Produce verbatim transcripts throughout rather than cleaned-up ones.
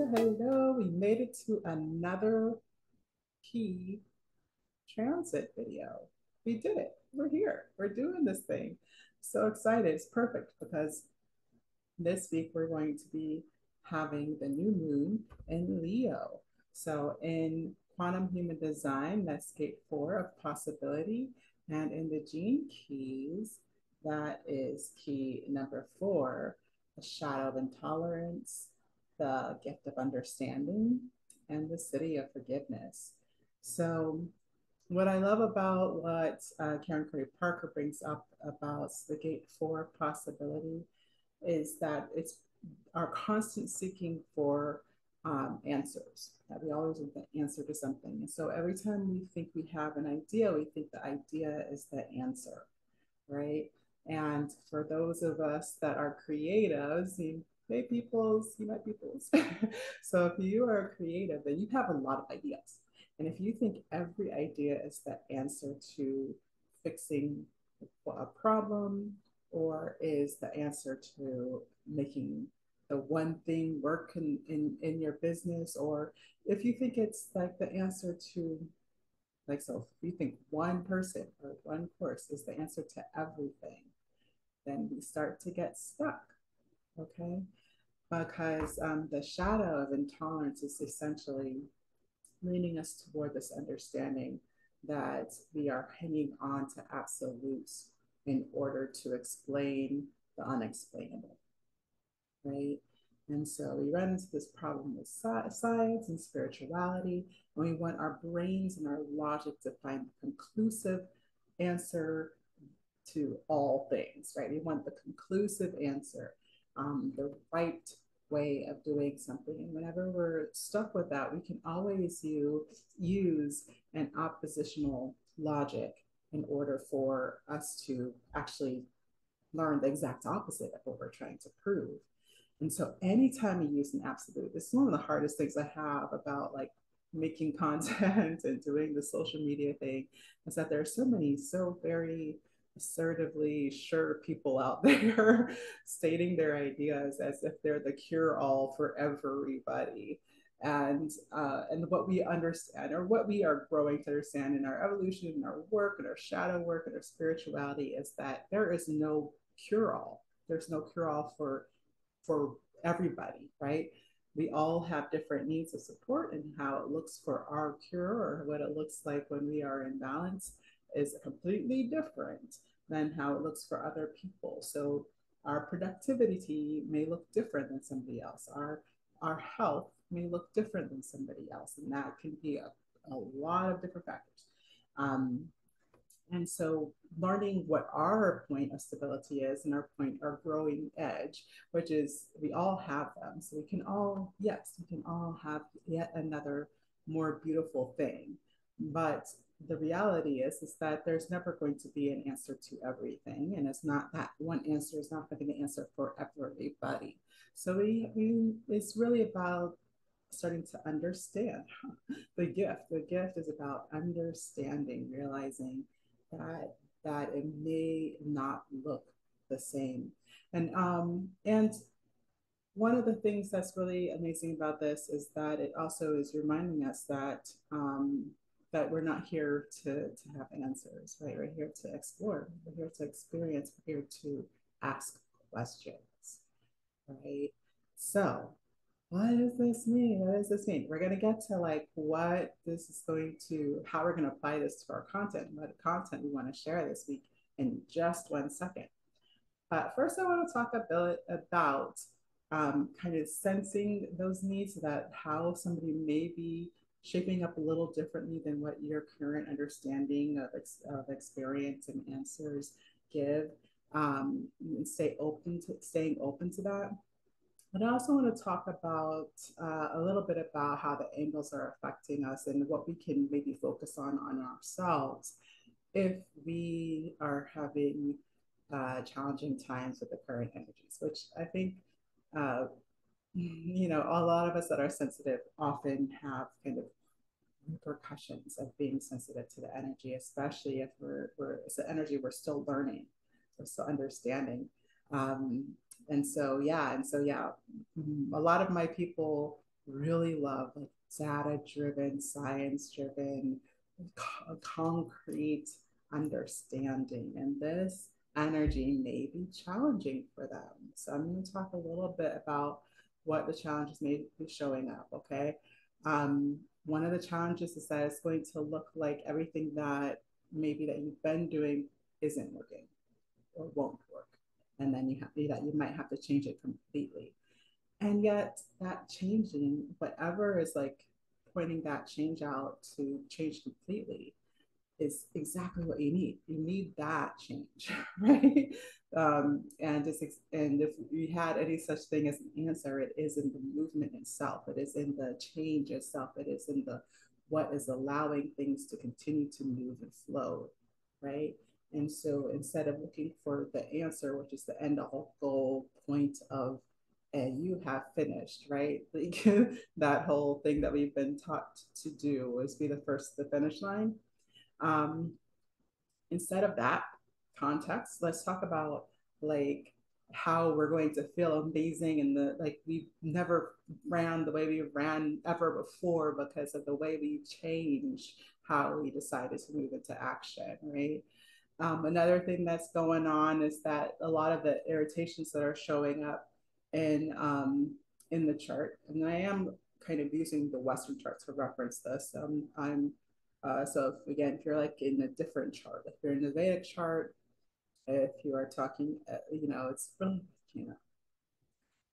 Hello, hello. We made it to another key transit video. We did it. We're here. We're doing this thing. So excited. It's perfect because this week we're going to be having the new moon in Leo. So in quantum human design, that's gate four of possibility. And in the gene keys, that is key number four, the shadow of intolerance, the gift of understanding, and the city of forgiveness. So what I love about what uh, Karen Curry Parker brings up about the gate four possibility is that it's our constant seeking for um, answers, that we always want the answer to something. And so every time we think we have an idea, we think the idea is the answer, right? And for those of us that are creatives, you may peoples, you might peoples. So if you are creative, then you have a lot of ideas. And if you think every idea is the answer to fixing a problem, or is the answer to making the one thing work in, in, in your business, or if you think it's like the answer to, like, so if you think one person or one course is the answer to everything, then we start to get stuck, okay? Because um, the shadow of intolerance is essentially leaning us toward this understanding that we are hanging on to absolutes in order to explain the unexplainable, right? And so we run into this problem with science and spirituality, and we want our brains and our logic to find the conclusive answer to all things, right? We want the conclusive answer, um, the right way of doing something. And whenever we're stuck with that, we can always use an oppositional logic in order for us to actually learn the exact opposite of what we're trying to prove. And so anytime you use an absolute, this is one of the hardest things I have about like making content and doing the social media thing, is that there are so many, so very assertively sure people out there stating their ideas as if they're the cure-all for everybody. And, uh, and what we understand, or what we are growing to understand in our evolution, in our work, in our shadow work, in our spirituality, is that there is no cure-all. There's no cure-all for for everybody, right? We all have different needs of support, and how it looks for our cure, or what it looks like when we are in balance, is completely different than how it looks for other people. So our productivity may look different than somebody else. Our, our health may look different than somebody else. And that can be a, a lot of different factors. Um, and so learning what our point of stability is, and our point, our growing edge, which is we all have them. So we can all, yes, we can all have yet another more beautiful thing. But the reality is, is that there's never going to be an answer to everything. And it's not that one answer is not going to be the answer for everybody. So we, we, it's really about starting to understand the gift. The gift is about understanding, realizing that, that it may not look the same. And, um, and one of the things that's really amazing about this is that it also is reminding us that, um, that we're not here to, to have answers, right? We're here to explore, we're here to experience, we're here to ask questions, right? So what does this mean? What does this mean? We're gonna get to like what this is going to, how we're gonna apply this to our content, what content we wanna share this week in just one second. But first I wanna talk a bit about um, kind of sensing those needs, that how somebody may be shaping up a little differently than what your current understanding of, ex of experience and answers give. Um, and stay open to staying open to that. But I also want to talk about uh, a little bit about how the angles are affecting us and what we can maybe focus on on ourselves if we are having uh, challenging times with the current energies, which I think uh, you know, a lot of us that are sensitive often have kind of repercussions of being sensitive to the energy, especially if we're, we're it's the energy we're still learning, we're still understanding. Um, and so, yeah, and so, yeah, a lot of my people really love, like data-driven, science-driven, co concrete understanding. And this energy may be challenging for them. So I'm going to talk a little bit about what the challenges may be showing up, okay? Um, one of the challenges is that it's going to look like everything that maybe that you've been doing isn't working or won't work. And then you have that you might have to change it completely. And yet that changing, whatever is like pointing that change out to change completely is exactly what you need. You need that change, right? Um, and, it's, and if you had any such thing as an answer, it is in the movement itself. It is in the change itself. It is in the what is allowing things to continue to move and flow, right? And so instead of looking for the answer, which is the end all goal point of, and you have finished, right? Like that whole thing that we've been taught to do was be the first to the finish line. Um, instead of that context, let's talk about like how we're going to feel amazing and the, like we've never ran the way we ran ever before because of the way we change how we decided to move into action, right? Um, another thing that's going on is that a lot of the irritations that are showing up in, um, in the chart, and I am kind of using the Western charts to reference this. Um, I'm Uh, so if, again, if you're like in a different chart, if you're in the Vedic chart, if you are talking, uh, you know, it's really, you know,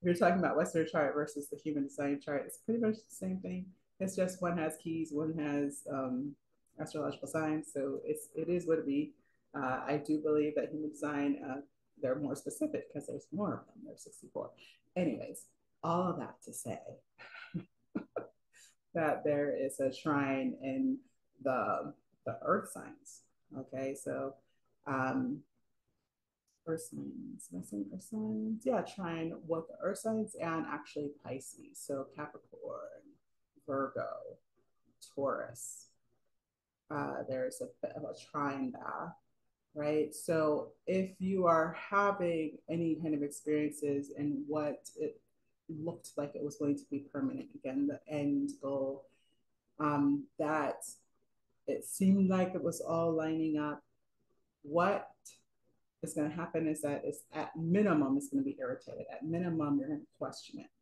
if you're talking about Western chart versus the human design chart, it's pretty much the same thing. It's just one has keys, one has um, astrological signs. So it's, it is what it be. Uh, I do believe that human design, uh, they're more specific because there's more of them. There's sixty-four. Anyways, all of that to say that there is a trine in the the earth signs. Okay, so um earth signs, am I saying earth signs? Yeah, trying what the earth signs and actually Pisces. So Capricorn, Virgo, Taurus. Uh there's a bit of a trine there, right? So if you are having any kind of experiences in what it looked like it was going to be permanent, again, the end goal, um, that it seemed like it was all lining up, what is going to happen is that it's at minimum, it's going to be irritated. At minimum, you're going to question it.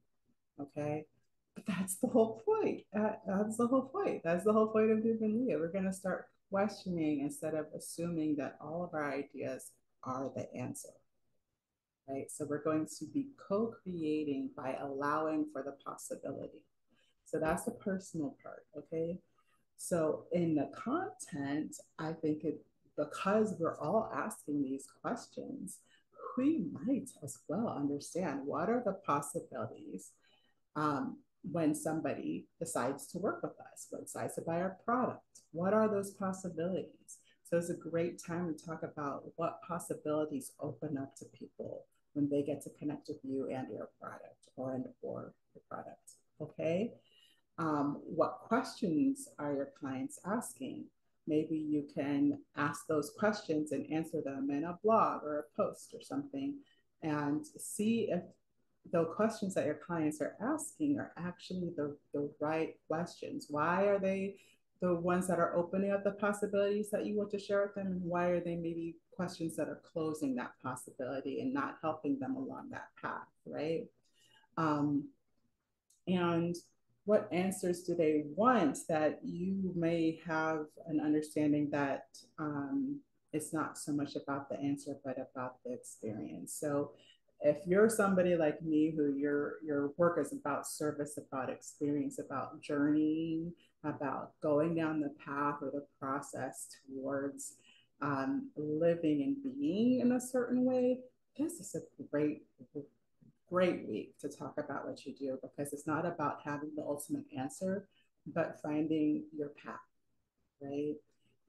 Okay. But that's the whole point. That, that's the whole point. That's the whole point of being Leo. We're going to start questioning instead of assuming that all of our ideas are the answer. Right. So we're going to be co-creating by allowing for the possibility. So that's the personal part. Okay. So in the content, I think it, because we're all asking these questions, we might as well understand what are the possibilities um, when somebody decides to work with us, when decides to buy our product. What are those possibilities? So it's a great time to talk about what possibilities open up to people when they get to connect with you and your product or and or your product, okay? Um, what questions are your clients asking? Maybe you can ask those questions and answer them in a blog or a post or something, and see if the questions that your clients are asking are actually the, the right questions. Why are they the ones that are opening up the possibilities that you want to share with them? And why are they maybe questions that are closing that possibility and not helping them along that path, right? Um, and what answers do they want that you may have an understanding that um, it's not so much about the answer, but about the experience. So if you're somebody like me who your, your work is about service, about experience, about journeying, about going down the path or the process towards um, living and being in a certain way, this is a great Great week to talk about what you do, because it's not about having the ultimate answer, but finding your path, right?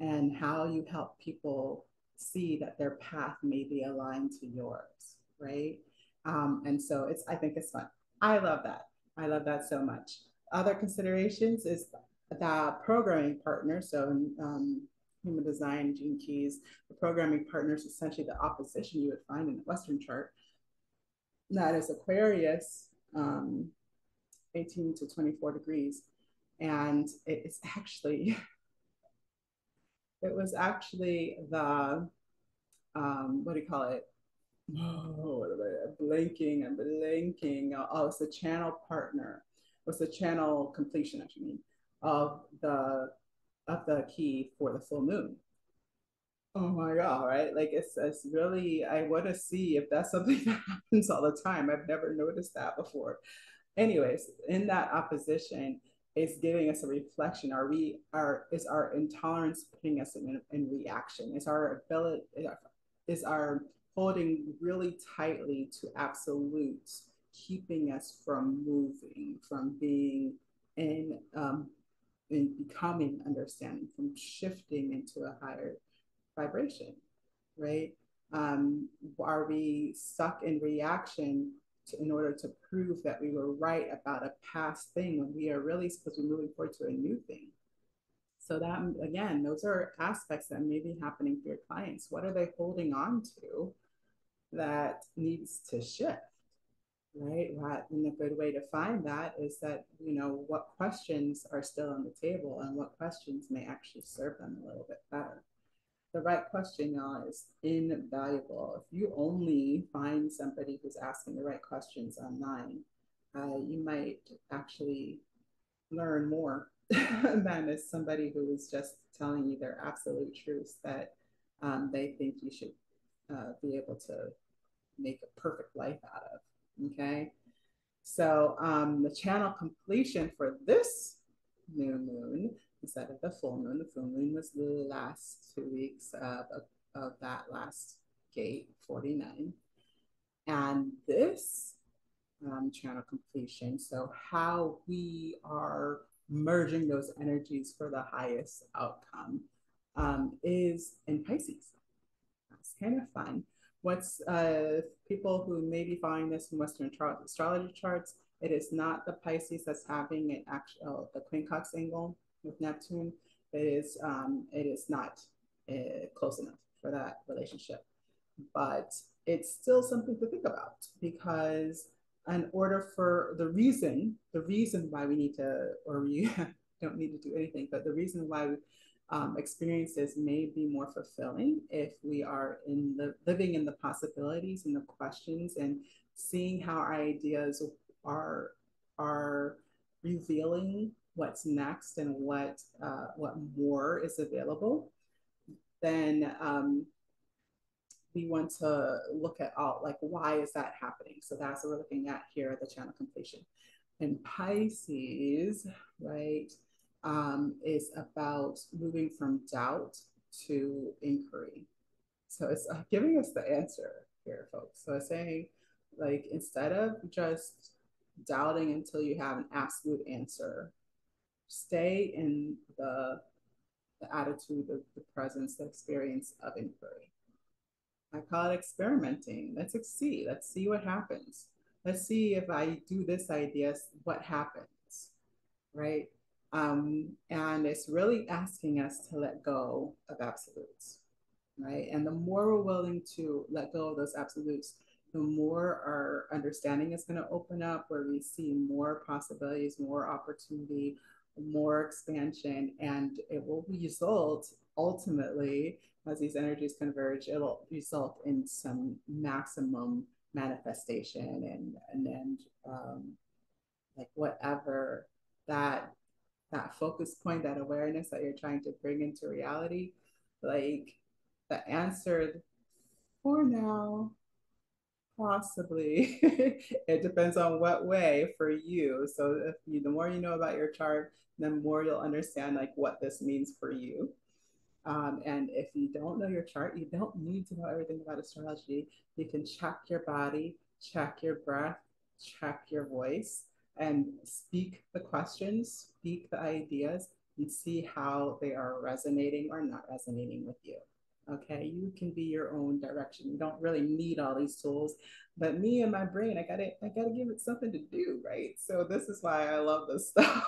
And how you help people see that their path may be aligned to yours, right? Um, and so it's, I think it's fun. I love that. I love that so much. Other considerations is the programming partner. So um, human design, gene keys, the programming partner is essentially the opposition you would find in the Western chart. That is Aquarius, um, eighteen to twenty-four degrees. And it's actually, it was actually the, um, what do you call it? Oh, blanking and blanking. Oh, it's the channel partner. It's the channel completion, I mean, of the, of the key for the full moon. Oh my God, right? Like it's, it's really, I want to see if that's something that happens all the time. I've never noticed that before. Anyways, in that opposition, it's giving us a reflection. Are we, are, is our intolerance putting us in, in reaction? Is our ability, is our holding really tightly to absolutes keeping us from moving, from being in, um, in becoming understanding, from shifting into a higher vibration, right? Um, are we stuck in reaction to, in order to prove that we were right about a past thing when we are really supposed to be moving forward to a new thing? So that, again, those are aspects that may be happening for your clients. What are they holding on to that needs to shift, right? And a good way to find that is that, you know, what questions are still on the table and what questions may actually serve them a little bit better. The right question, y'all, is invaluable. If you only find somebody who's asking the right questions online, uh, you might actually learn more than is somebody who is just telling you their absolute truths that um, they think you should uh, be able to make a perfect life out of, okay? So um, the channel completion for this new moon instead of the full moon. The full moon was the last two weeks of, of, of that last gate, forty-nine. And this um, channel completion, so how we are merging those energies for the highest outcome um, is in Pisces. That's kind of fun. What's uh, people who may be following this in Western astrology charts, it is not the Pisces that's having an actual, the Quincox angle with Neptune. It is, um, it is not uh, close enough for that relationship, but it's still something to think about, because in order for the reason, the reason why we need to, or we don't need to do anything, but the reason why we, um, experiences may be more fulfilling if we are in the living in the possibilities and the questions and seeing how our ideas are, are revealing what's next and what uh, what more is available, then um, we want to look at all, like, why is that happening? So that's what we're looking at here at the channel completion. And Pisces, right, um, is about moving from doubt to inquiry. So it's giving us the answer here, folks. So it's saying, like, instead of just doubting until you have an absolute answer, stay in the, the attitude of the presence, the experience of inquiry. I call it experimenting. Let's see, let's see what happens. Let's see if I do this idea, what happens, right? Um, and it's really asking us to let go of absolutes, right? And the more we're willing to let go of those absolutes, the more our understanding is going to open up, where we see more possibilities, more opportunity, more expansion, and it will result ultimately, as these energies converge, it'll result in some maximum manifestation and and, and um, like whatever that that focus point, that awareness that you're trying to bring into reality, like the answer for now. Possibly. It depends on what way for you. So if you, the more you know about your chart, the more you'll understand like what this means for you. Um, and if you don't know your chart, you don't need to know everything about astrology. You can check your body, check your breath, check your voice, and speak the questions, speak the ideas, and see how they are resonating or not resonating with you. Okay, you can be your own direction. You don't really need all these tools, but me and my brain, I gotta, I gotta give it something to do, right? So this is why I love this stuff.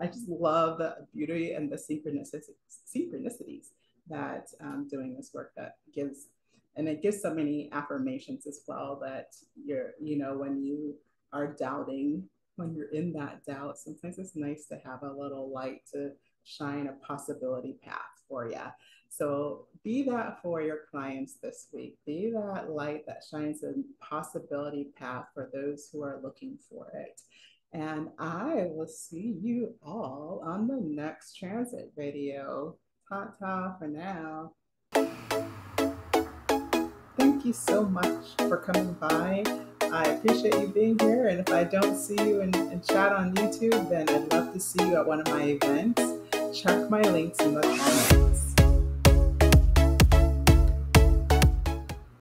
I just love the beauty and the synchronicities, synchronicities that um, doing this work that gives, and it gives so many affirmations as well that you're, you know, when you are doubting when you're in that doubt, sometimes it's nice to have a little light to shine a possibility path for you. So be that for your clients this week. Be that light that shines a possibility path for those who are looking for it. And I will see you all on the next transit video. Ta-ta for now. Thank you so much for coming by. I appreciate you being here. And if I don't see you in, in chat on YouTube, then I'd love to see you at one of my events. Check my links in the comments.